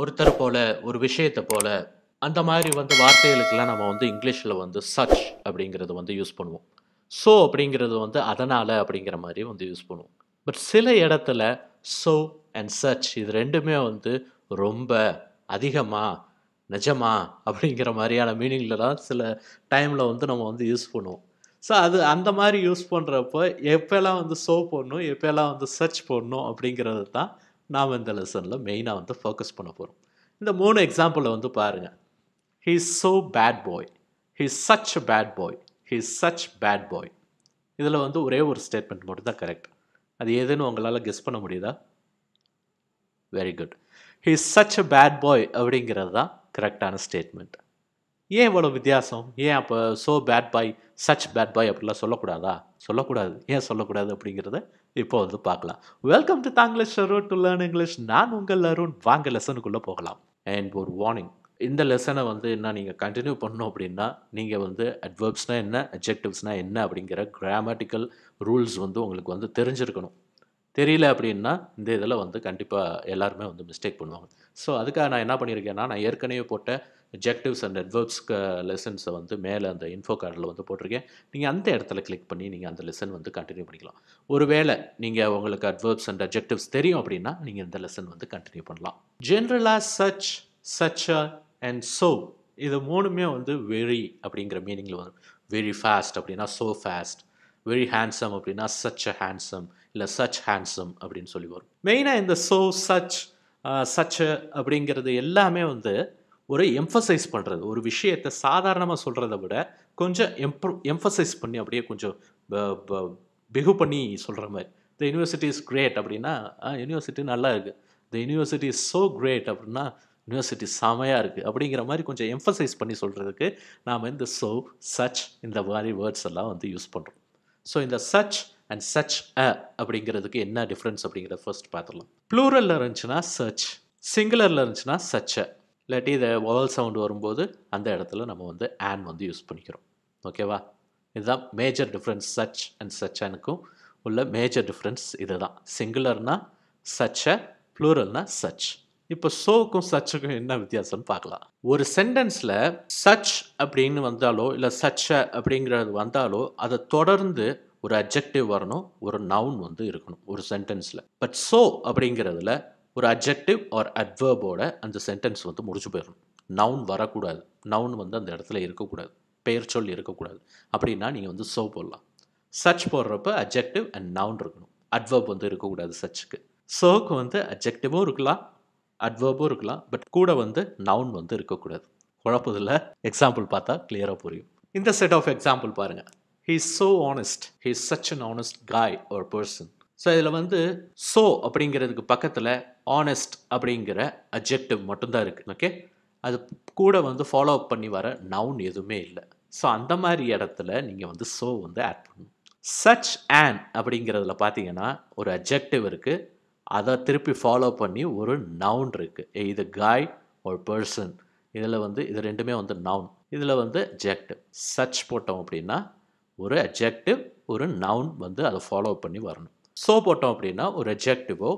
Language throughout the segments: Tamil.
ஒருத்தர் போல, ஒரு விஷயத்தை போல, அந்த மாதிரி வந்து வார்த்தைகளுக்கெல்லாம் நம்ம வந்து இங்கிலீஷில் வந்து சச் அப்படிங்கிறது வந்து யூஸ் பண்ணுவோம். ஸோ அப்படிங்கிறது வந்து அதனால் அப்படிங்கிற மாதிரி வந்து யூஸ் பண்ணுவோம். பட் சில இடத்துல ஸோ அண்ட் சச் இது ரெண்டுமே வந்து ரொம்ப அதிகமாக, நிஜமா அப்படிங்கிற மாதிரியான மீனிங்கில் தான் சில டைமில் வந்து நம்ம வந்து யூஸ் பண்ணுவோம். ஸோ அது அந்த மாதிரி யூஸ் பண்ணுறப்போ எப்போல்லாம் வந்து ஸோ போடணும், எப்போல்லாம் வந்து சர்ச் போடணும் அப்படிங்கிறது தான் நாம் இந்த லெசனில் மெயினாக வந்து ஃபோக்கஸ் பண்ண போகிறோம். இந்த 3 எக்ஸாம்பிளை வந்து பாருங்கள். He is so bad boy, he is such bad boy, he is such bad boy. இதில் வந்து ஒரே ஒரு ஸ்டேட்மெண்ட் மட்டும் தான் கரெக்ட். அது எதுன்னு உங்களால் கெஸ் பண்ண முடியுதா? Very good. He is such bad boy அப்படிங்கிறது தான் கரெக்டான ஸ்டேட்மெண்ட். ஏன் இவ்வளோ வித்தியாசம்? ஏன் அப்போ so bad boy, such bad boy அப்படிலாம் சொல்லக்கூடாதா? சொல்லக்கூடாது. ஏன் சொல்லக்கூடாது அப்படிங்கிறத இப்போ வந்து பார்க்கலாம். Welcome to Thanglish Arun to learn English. நான் உங்கள் அருண். வாங்க லெசனுக்குள்ளே போகலாம். அண்ட் ஒரு வார்னிங், இந்த லெசனை வந்து என்ன நீங்கள் கண்டினியூ பண்ணணும் அப்படின்னா நீங்கள் வந்து அட்வர்ப்ஸ்னால் என்ன, அட்ஜெக்டிவ்ஸ்னால் என்ன அப்படிங்கிற கிராமட்டிக்கல் ரூல்ஸ் வந்து உங்களுக்கு வந்து தெரிஞ்சிருக்கணும். தெரியல அப்படின்னா இந்த இதில் வந்து கண்டிப்பாக எல்லாருமே வந்து மிஸ்டேக் பண்ணுவாங்க. ஸோ அதுக்காக நான் என்ன பண்ணியிருக்கேன்னா, நான் ஏற்கனவே போட்ட அட்ஜெக்டிவ்ஸ் அண்ட் அட்வர்ப்ஸ்க்கு லெசன்ஸை வந்து மேலே அந்த இன்ஃபோ கார்டில் வந்து போட்டிருக்கேன். நீங்கள் அந்த இடத்துல கிளிக் பண்ணி நீங்கள் அந்த லெசன் வந்து கண்டினியூ பண்ணிக்கலாம். ஒருவேளை நீங்கள் உங்களுக்கு அட்வர்ப்ஸ் அண்ட் அட்ஜெக்டிவ்ஸ் தெரியும் அப்படின்னா நீங்கள் இந்த லெசன் வந்து கண்டினியூ பண்ணலாம். ஜென்ரலாக சச், சச் அண்ட் ஸோ இது 3மே வந்து வெரி அப்படிங்கிற மீனிங்கில் வரும். வெரி ஃபாஸ்ட் அப்படின்னா ஸோ ஃபாஸ்ட், வெரி ஹேண்ட்ஸம் அப்படின்னா சச் ஹேண்ட்ஸம், இல்லை சச் ஹேண்ட்ஸம் அப்படின்னு சொல்லி வரும். மெயினாக இந்த ஸோ, சச், சச் அப்படிங்கிறது எல்லாமே வந்து ஒரு எம்ஃபசைஸ் பண்ணுறது, ஒரு விஷயத்தை சாதாரணமாக சொல்கிறத விட கொஞ்சம் எம்ஃபசைஸ் பண்ணி அப்படியே கொஞ்சம் பிகு பண்ணி சொல்கிற மாதிரி. த யூனிவர்சிட்டி இஸ் கிரேட் அப்படின்னா யூனிவர்சிட்டி நல்லா இருக்குது, the university is so great அப்படின்னா யூனிவர்சிட்டி செமையாக இருக்குது அப்படிங்கிற மாதிரி கொஞ்சம் எம்ஃபசைஸ் பண்ணி சொல்கிறதுக்கு நாம் இந்த ஸோ, சச் இந்த மாதிரி வேர்ட்ஸ் எல்லாம் வந்து யூஸ் பண்ணுறோம். ஸோ இந்த சச் அண்ட் சச் அ அப்படிங்கிறதுக்கு என்ன டிஃப்ரென்ஸ் அப்படிங்கிறத ஃபர்ஸ்ட் பார்த்துடலாம். ப்ளூரலில் இருந்துச்சுன்னா சச், சிங்குலரில் இருந்துச்சுன்னா சச் அ, இல்லாட்டி இதை வவல் சவுண்டு வரும்போது அந்த இடத்துல நம்ம வந்து ஆன் வந்து யூஸ் பண்ணிக்கிறோம். ஓகேவா? இதுதான் major difference. Such and such அனுக்கும் உள்ள மேஜர் டிஃப்ரென்ஸ் இது தான். சிங்குலர்னால் சச் அ, ப்ளூரல்னால் சச். இப்போ ஸோக்கும் சச்சுக்கும் என்ன வித்தியாசம்னு பார்க்கலாம். ஒரு சென்டென்ஸில் சச் அப்படின்னு வந்தாலோ இல்லை சச் அ அப்படிங்கிறது வந்தாலோ அதை தொடர்ந்து ஒரு அட்ஜெக்டிவ் வரணும், ஒரு நவுன் வந்து இருக்கணும் ஒரு சென்டென்ஸில். பட் ஸோ அப்படிங்கிறதுல ஒரு அட்ஜெக்டிவ் ஆர் அட்வர்போட அந்த சென்டென்ஸ் வந்து முடிஞ்சு போயிடணும். நவுன் வரக்கூடாது, நவுன் வந்து அந்த இடத்துல இருக்கக்கூடாது, பெயர் சொல் இருக்கக்கூடாது. அப்படின்னா நீங்கள் வந்து ஸோ போடலாம். சச் போடுறப்ப அட்ஜெக்டிவ் அண்ட் நவுன் இருக்கணும், அட்வர்ப் வந்து இருக்கக்கூடாது சச்சுக்கு. ஸோக்கு வந்து அட்ஜெக்டிவும் இருக்கலாம், அட்வர்பும் இருக்கலாம், பட் கூட வந்து நவுன் வந்து இருக்கக்கூடாது. குழப்பதில் எக்ஸாம்பிள் பார்த்தா கிளியராக புரியும். இந்த செட் ஆஃப் எக்ஸாம்பிள் பாருங்கள். He is so honest, he is such an honest guy or person. So இதில் வந்து ஸோ அப்படிங்கிறதுக்கு பக்கத்தில் ஆனஸ்ட் அப்படிங்கிற அட்ஜெக்டிவ் மட்டும்தான் இருக்குது. ஓகே, அது கூட வந்து ஃபாலோ அப் பண்ணி வர நவுன் எதுவுமே இல்லை. ஸோ அந்த மாதிரி இடத்துல நீங்கள் வந்து ஸோ வந்து ஆட் பண்ணணும். சச் அண்ட் அப்படிங்கிறதுல பார்த்தீங்கன்னா ஒரு அட்ஜெக்டிவ் இருக்குது, அதை திருப்பி ஃபாலோ பண்ணி ஒரு நவுன் இருக்குது. இது காய் ஒரு பர்சன், இதில் வந்து இது ரெண்டுமே வந்து நவுன், இதில் வந்து அட்ஜெக்டிவ். சச் போட்டோம் அப்படின்னா ஒரு அட்ஜெக்டிவ், ஒரு நவுன் வந்து அதை ஃபாலோ பண்ணி வரணும். ஸோ போட்டோம் அப்படின்னா ஒரு அட்ஜெக்டிவோ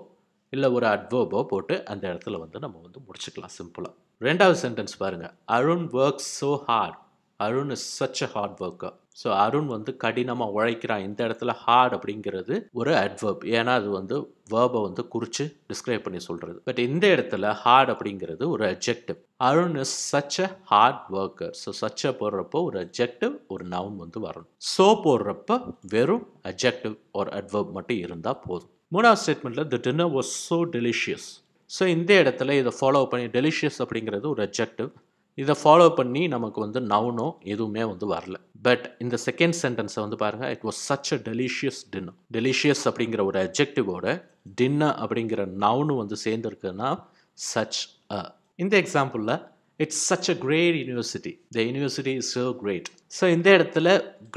இல்லை ஒரு அட்வர்போ போட்டு அந்த இடத்துல வந்து நம்ம வந்து முடிச்சுக்கலாம் சிம்பிளாக. ரெண்டாவது சென்டென்ஸ் பாருங்கள். Arun works so hard, Arun is such a hard worker. So Arun வந்து கடினமாக உழைக்கிறான். இந்த இடத்துல ஹார்ட் அப்படிங்கிறது ஒரு அட்வர்ப், ஏன்னா அது வந்து வேர்பை வந்து குறித்து டிஸ்கிரைப் பண்ணி சொல்கிறது. பட் இந்த இடத்துல ஹார்ட் அப்படிங்கிறது ஒரு adjective. Arun is such a hard worker. So such a போடுறப்போ ஒரு அட்ஜெக்டிவ், ஒரு நவுன் வந்து வரணும். ஸோ போடுறப்ப வெறும் அட்ஜெக்டிவ் ஒரு அட்வர்ப் மட்டும் இருந்தால் போதும். மூணாவது ஸ்டேட்மெண்ட்டில் the dinner was so delicious. So இந்த இடத்துல இதை ஃபாலோ பண்ணி டெலிஷியஸ் அப்படிங்கிறது ஒரு அட்ஜெக்டிவ், இதை ஃபாலோ பண்ணி நமக்கு வந்து நவுனோ எதுவுமே வந்து வரல. பட் இந்த செகண்ட் சென்டென்ஸை வந்து பாருங்கள். It was such a delicious dinner. Delicious அப்படிங்கிற ஒரு அட்ஜெக்டிவோட டின்னர் அப்படிங்கிற நவுனு வந்து சேர்ந்துருக்குன்னா சச் அ. இந்த எக்ஸாம்பிளில் it's such a great university, the university is so great. So இந்த இடத்துல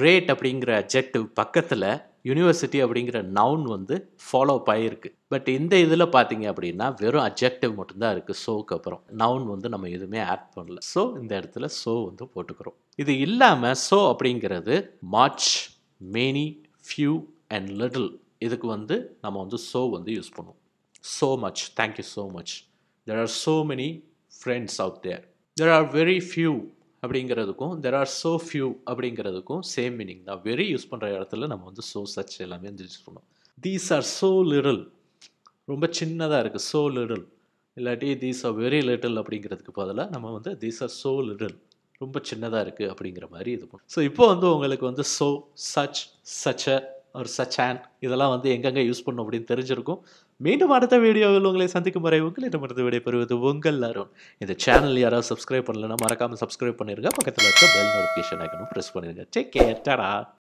கிரேட் அப்படிங்கிற அட்ஜெக்டிவ் பக்கத்தில் யூனிவர்சிட்டி அப்படிங்கிற நவுன் வந்து ஃபாலோ ஆகிருக்கு. பட் இந்த இதில் பார்த்தீங்க அப்படின்னா வெறும் அட்ஜெக்டிவ் மட்டும்தான் இருக்குது. ஸோக்கு அப்புறம் நவுன் வந்து நம்ம எதுவுமே ஆட் பண்ணல. ஸோ இந்த இடத்துல ஸோ வந்து போட்டுக்கிறோம். இது இல்லாமல் ஸோ அப்படிங்கிறது much, many, few and little இதுக்கு வந்து நம்ம வந்து ஸோ வந்து யூஸ் பண்ணுவோம். So much, thank you so much, there are so many friends out there. There are very few abdingaradukkum, there are so few abdingaradukkum, same meaning. Now, very use pandra edathila namu vandu so such ellame endrichukkom. These are so little. Romba chinnada irukku, so little. Illati these are very little abdingiradhukku padala namu vandu these are so little. ரொம்ப சின்னதாக இருக்குது அப்படிங்கிற மாதிரி இருக்கும். ஸோ இப்போ வந்து உங்களுக்கு வந்து ஸோ சச் சச்ச ஒரு சச்சான் இதெல்லாம் வந்து எங்கெங்கே யூஸ் பண்ணும் அப்படின்னு தெரிஞ்சிருக்கும். மீண்டும் அடுத்த வீடியோவில் உங்களை சந்திக்கும் வரை உங்களிடம் அடுத்த வீடியோ பெறுவது உங்கள் அருண். இந்த சேனல் யாராவது சப்ஸ்கிரைப் பண்ணலைன்னா மறக்காமல் சப்ஸ்கிரைப் பண்ணிடுங்க. பக்கத்தில் இருக்க பெல் நோட்டிஃபிகேஷன் ஐக்கனும் ப்ரெஸ் பண்ணிடுங்க. Take care. டாடா.